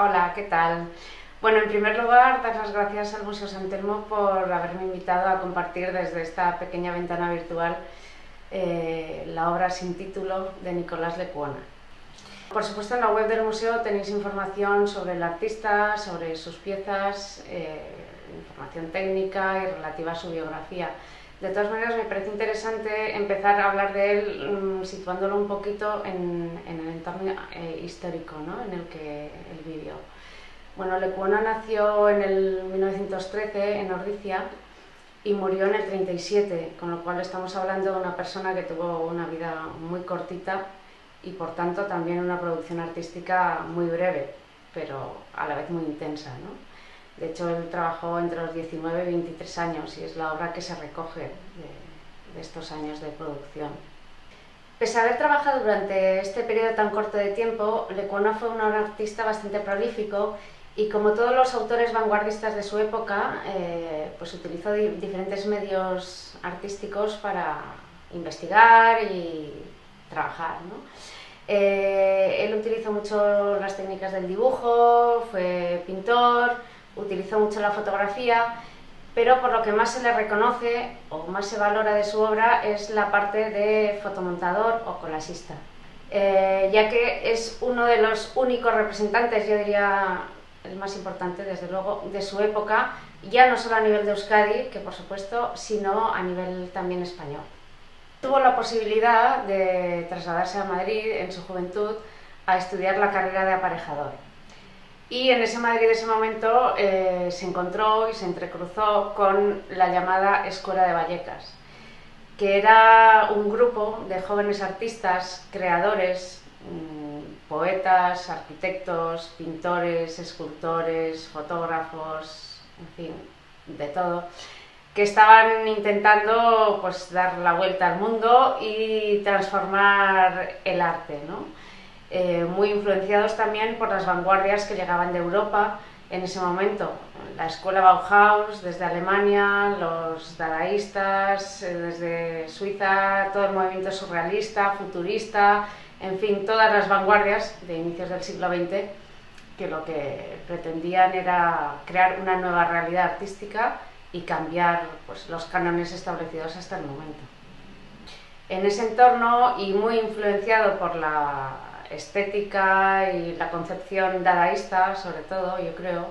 Hola, ¿qué tal? Bueno, en primer lugar, dar las gracias al Museo San Telmo por haberme invitado a compartir desde esta pequeña ventana virtual la obra sin título de Nicolás Lekuona. Por supuesto, en la web del museo tenéis información sobre el artista, sobre sus piezas, información técnica y relativa a su biografía. De todas maneras, me parece interesante empezar a hablar de él situándolo un poquito en el entorno histórico, ¿no?, en el que él vivió. Bueno, Lekuona nació en el 1913 en Ordizia y murió en el 37, con lo cual estamos hablando de una persona que tuvo una vida muy cortita y por tanto también una producción artística muy breve, pero a la vez muy intensa, ¿no? De hecho, él trabajó entre los 19 y 23 años y es la obra que se recoge de estos años de producción. Pese a haber trabajado durante este periodo tan corto de tiempo, Lekuona fue un artista bastante prolífico y, como todos los autores vanguardistas de su época, pues utilizó diferentes medios artísticos para investigar y trabajar, ¿no? Él utilizó mucho las técnicas del dibujo, fue pintor, utilizó mucho la fotografía, pero por lo que más se le reconoce o más se valora de su obra es la parte de fotomontador o colasista, ya que es uno de los únicos representantes, yo diría el más importante desde luego, de su época, ya no solo a nivel de Euskadi, que por supuesto, sino a nivel también español. Tuvo la posibilidad de trasladarse a Madrid en su juventud a estudiar la carrera de aparejador. Y en ese Madrid de ese momento se encontró y se entrecruzó con la llamada Escuela de Vallecas, que era un grupo de jóvenes artistas, creadores, poetas, arquitectos, pintores, escultores, fotógrafos, en fin, de todo, que estaban intentando, pues, dar la vuelta al mundo y transformar el arte, ¿no? Muy influenciados también por las vanguardias que llegaban de Europa en ese momento. La escuela Bauhaus desde Alemania, los dadaístas desde Suiza, todo el movimiento surrealista, futurista, en fin, todas las vanguardias de inicios del siglo XX, que lo que pretendían era crear una nueva realidad artística y cambiar, pues, los cánones establecidos hasta el momento. En ese entorno, y muy influenciado por la estética y la concepción dadaísta, sobre todo, yo creo,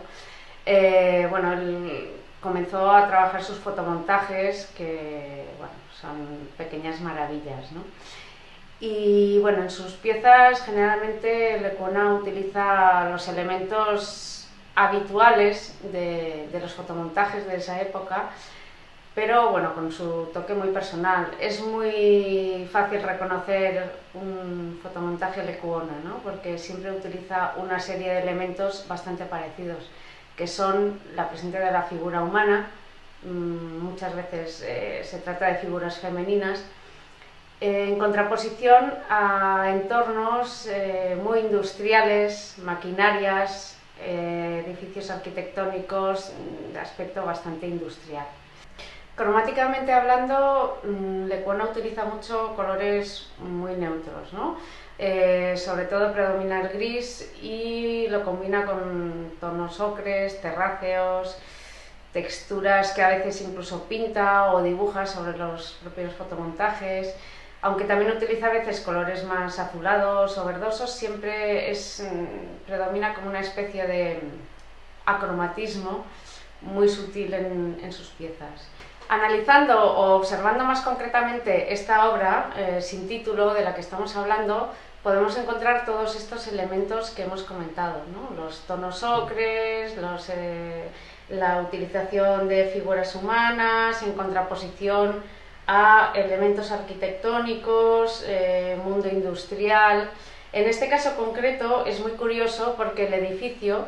bueno, él comenzó a trabajar sus fotomontajes, que bueno, son pequeñas maravillas, ¿no? Y bueno, en sus piezas generalmente Lekuona utiliza los elementos habituales de los fotomontajes de esa época, pero bueno, con su toque muy personal. Es muy fácil reconocer un fotomontaje Lekuona, ¿no?, porque siempre utiliza una serie de elementos bastante parecidos, que son la presencia de la figura humana, muchas veces se trata de figuras femeninas, en contraposición a entornos muy industriales, maquinarias, edificios arquitectónicos de aspecto bastante industrial. Cromáticamente hablando, Lekuona utiliza mucho colores muy neutros, ¿no? Sobre todo predomina el gris y lo combina con tonos ocres, terráceos, texturas que a veces incluso pinta o dibuja sobre los propios fotomontajes, aunque también utiliza a veces colores más azulados o verdosos. Siempre predomina como una especie de acromatismo muy sutil en sus piezas. Analizando o observando más concretamente esta obra sin título de la que estamos hablando, podemos encontrar todos estos elementos que hemos comentado, ¿no? Los tonos ocres, la utilización de figuras humanas en contraposición a elementos arquitectónicos, mundo industrial. En este caso concreto es muy curioso porque el edificio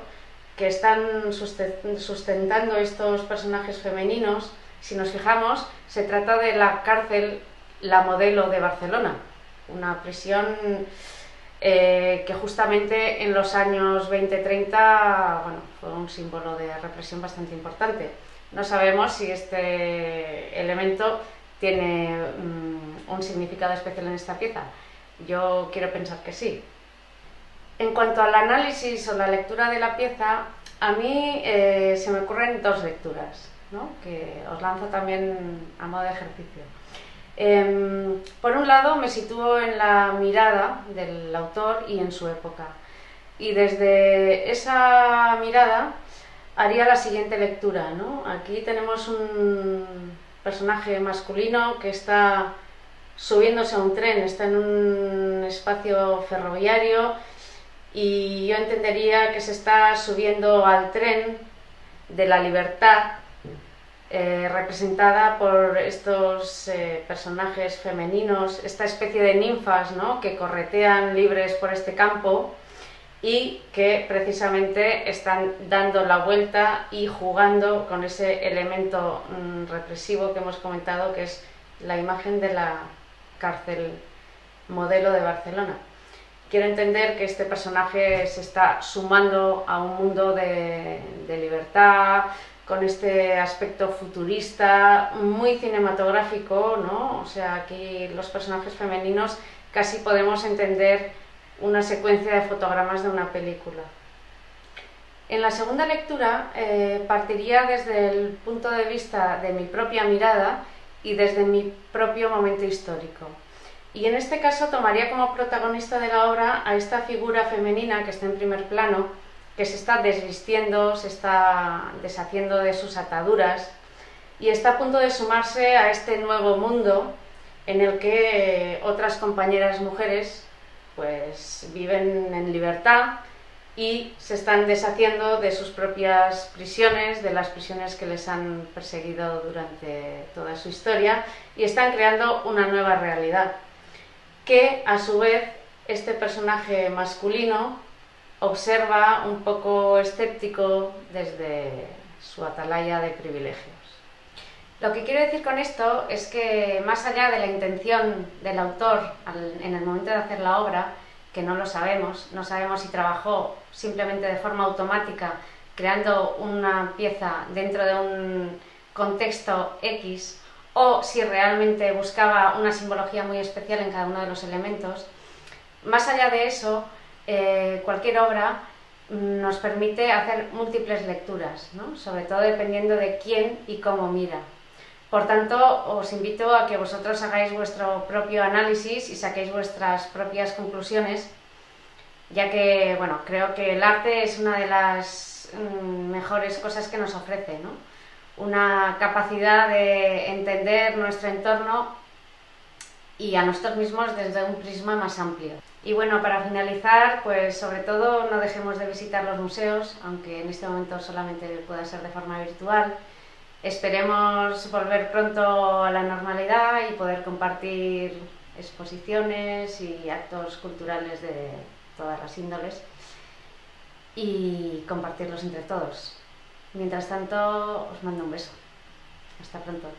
que están sustentando estos personajes femeninos, si nos fijamos, se trata de la cárcel La Modelo de Barcelona, una prisión que justamente en los años 20-30, bueno, fue un símbolo de represión bastante importante. No sabemos si este elemento tiene un significado especial en esta pieza. Yo quiero pensar que sí. En cuanto al análisis o la lectura de la pieza, a mí se me ocurren dos lecturas, ¿no?, que os lanzo también a modo de ejercicio. Por un lado, me sitúo en la mirada del autor y en su época. Y desde esa mirada haría la siguiente lectura, ¿no? Aquí tenemos un personaje masculino que está subiéndose a un tren, está en un espacio ferroviario, y yo entendería que se está subiendo al tren de la libertad, representada por estos personajes femeninos, esta especie de ninfas, ¿no?, que corretean libres por este campo y que precisamente están dando la vuelta y jugando con ese elemento represivo que hemos comentado, que es la imagen de la cárcel modelo de Barcelona. Quiero entender que este personaje se está sumando a un mundo de libertad, con este aspecto futurista, muy cinematográfico, ¿no? O sea, aquí los personajes femeninos casi podemos entender una secuencia de fotogramas de una película. En la segunda lectura partiría desde el punto de vista de mi propia mirada y desde mi propio momento histórico. Y en este caso tomaría como protagonista de la obra a esta figura femenina que está en primer plano, que se está desvistiendo, se está deshaciendo de sus ataduras y está a punto de sumarse a este nuevo mundo en el que otras compañeras mujeres pues viven en libertad y se están deshaciendo de sus propias prisiones, de las prisiones que les han perseguido durante toda su historia, y están creando una nueva realidad que a su vez este personaje masculino observa un poco escéptico desde su atalaya de privilegios. Lo que quiero decir con esto es que, más allá de la intención del autor en el momento de hacer la obra, que no lo sabemos, no sabemos si trabajó simplemente de forma automática creando una pieza dentro de un contexto X, o si realmente buscaba una simbología muy especial en cada uno de los elementos, más allá de eso, cualquier obra nos permite hacer múltiples lecturas, ¿no?, sobre todo dependiendo de quién y cómo mira. Por tanto, os invito a que vosotros hagáis vuestro propio análisis y saquéis vuestras propias conclusiones, ya que, bueno, creo que el arte es una de las mejores cosas que nos ofrece, ¿no?, una capacidad de entender nuestro entorno y a nosotros mismos desde un prisma más amplio. Y bueno, para finalizar, pues sobre todo no dejemos de visitar los museos, aunque en este momento solamente pueda ser de forma virtual. Esperemos volver pronto a la normalidad y poder compartir exposiciones y actos culturales de todas las índoles y compartirlos entre todos. Mientras tanto, os mando un beso. Hasta pronto.